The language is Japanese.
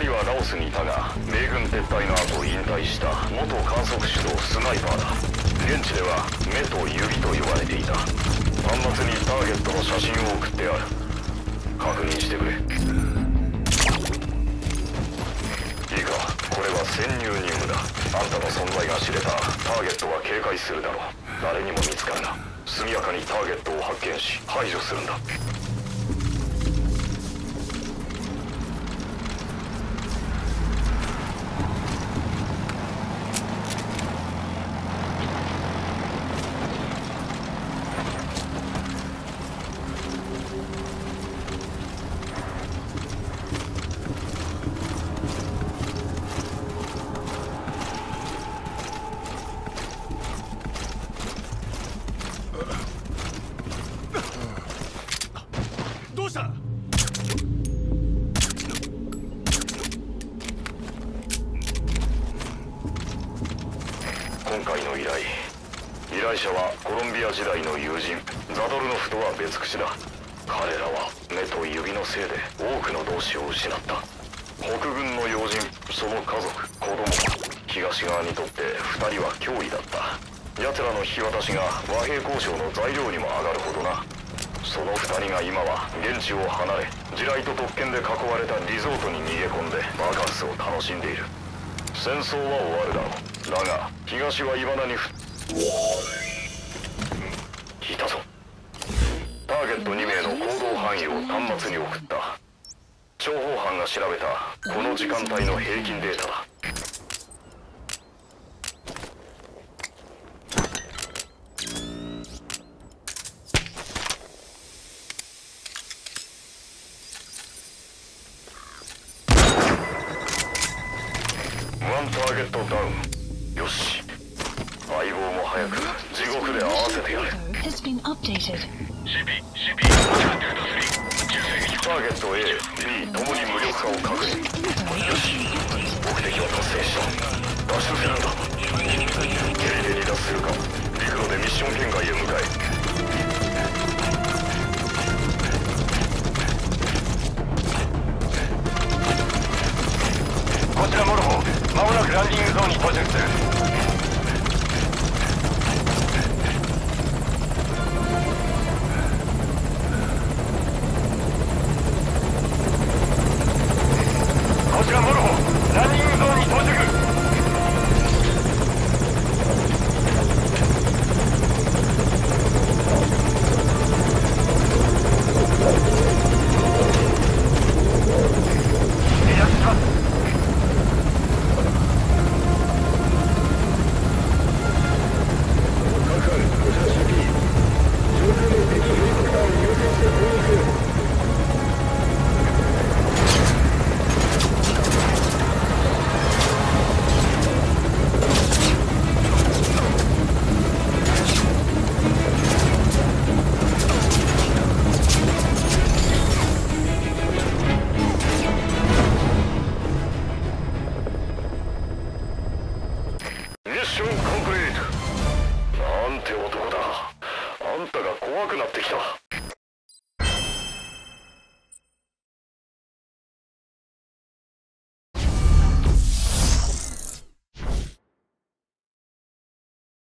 人はラオスにいたが、米軍撤退の後引退した元観測手のスナイパーだ。現地では目と指と呼ばれていた。端末にターゲットの写真を送ってある。確認してくれ。いいか、これは潜入任務だ。あんたの存在が知れたらターゲットは警戒するだろう。誰にも見つかるな。速やかにターゲットを発見し排除するんだ。戦争は終わるだろう。だが東は未だにいたぞ。ターゲット2名の行動範囲を端末に送った。諜報班が調べたこの時間帯の平均データだ。怖くなってきた。